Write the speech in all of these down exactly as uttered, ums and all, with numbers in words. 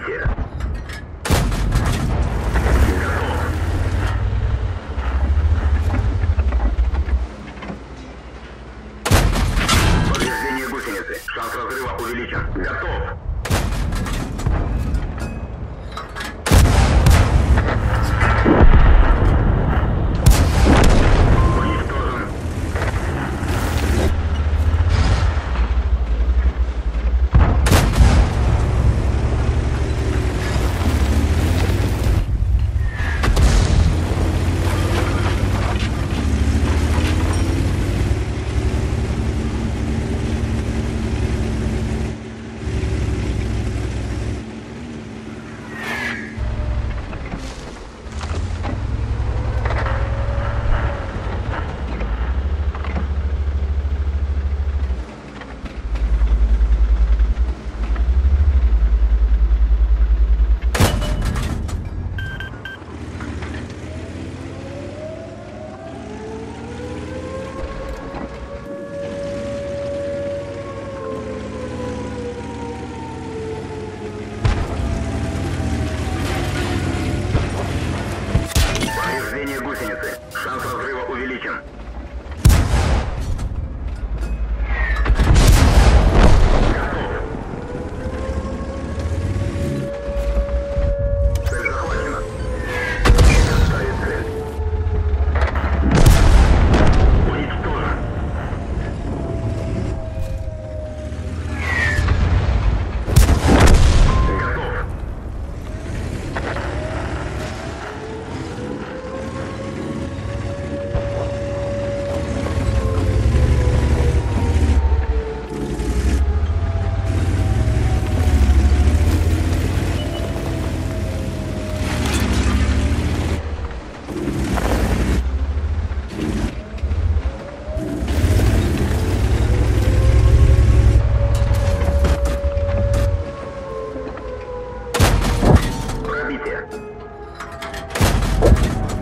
Идите. Готов. Повреждение гусеницы. Шанс разрыва увеличен. Готов.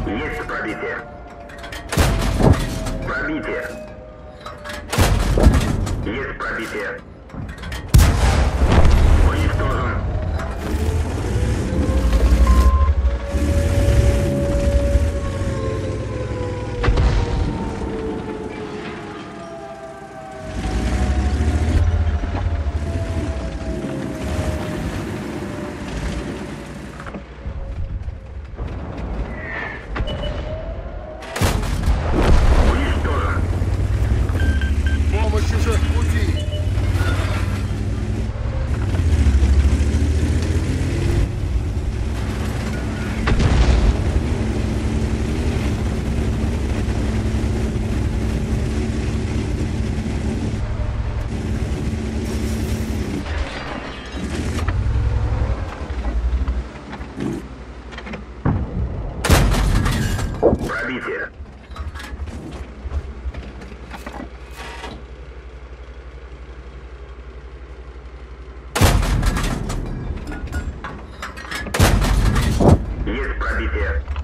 Есть пробитие. Уничтожен. Пробитие. Есть пробитие.